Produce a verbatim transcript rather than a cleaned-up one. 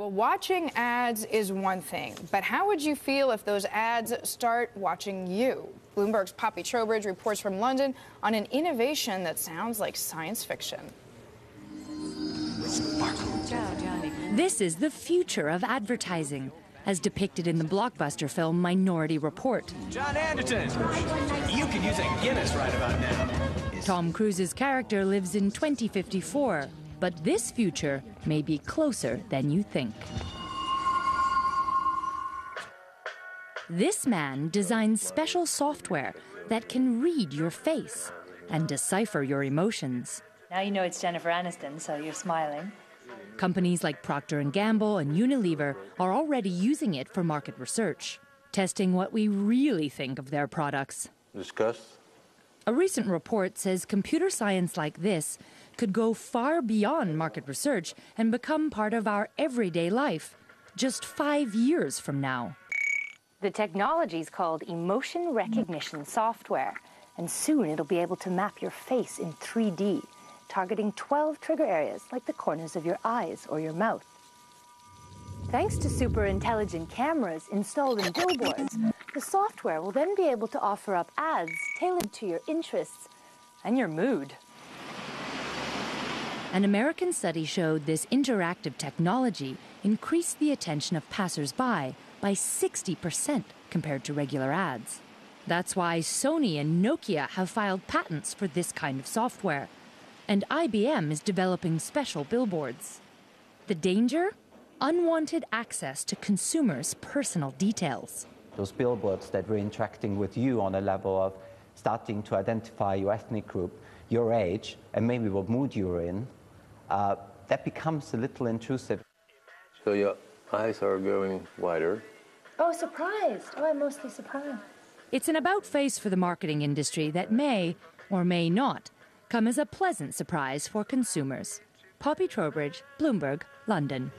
Well, watching ads is one thing, but how would you feel if those ads start watching you? Bloomberg's Poppy Trowbridge reports from London on an innovation that sounds like science fiction. This is the future of advertising, as depicted in the blockbuster film Minority Report. John Anderton, you could use a Guinness right about now. Tom Cruise's character lives in twenty fifty-four. But this future may be closer than you think. This man designs special software that can read your face and decipher your emotions. Now you know it's Jennifer Aniston, so you're smiling. Companies like Procter and Gamble and Unilever are already using it for market research, testing what we really think of their products. Discuss. A recent report says computer science like this could go far beyond market research and become part of our everyday life just five years from now. The technology is called Emotion Recognition Software, and soon it'll be able to map your face in three D, targeting twelve trigger areas like the corners of your eyes or your mouth. Thanks to super intelligent cameras installed in billboards, the software will then be able to offer up ads tailored to your interests and your mood. An American study showed this interactive technology increased the attention of passers-by by sixty percent compared to regular ads. That's why Sony and Nokia have filed patents for this kind of software, and I B M is developing special billboards. The danger? Unwanted access to consumers' personal details. Those billboards that were interacting with you on a level of starting to identify your ethnic group, your age, and maybe what mood you're in, Uh, that becomes a little intrusive. So your eyes are going wider. Oh, surprised. Oh, I'm mostly surprised. It's an about-face for the marketing industry that may, or may not, come as a pleasant surprise for consumers. Poppy Trowbridge, Bloomberg, London.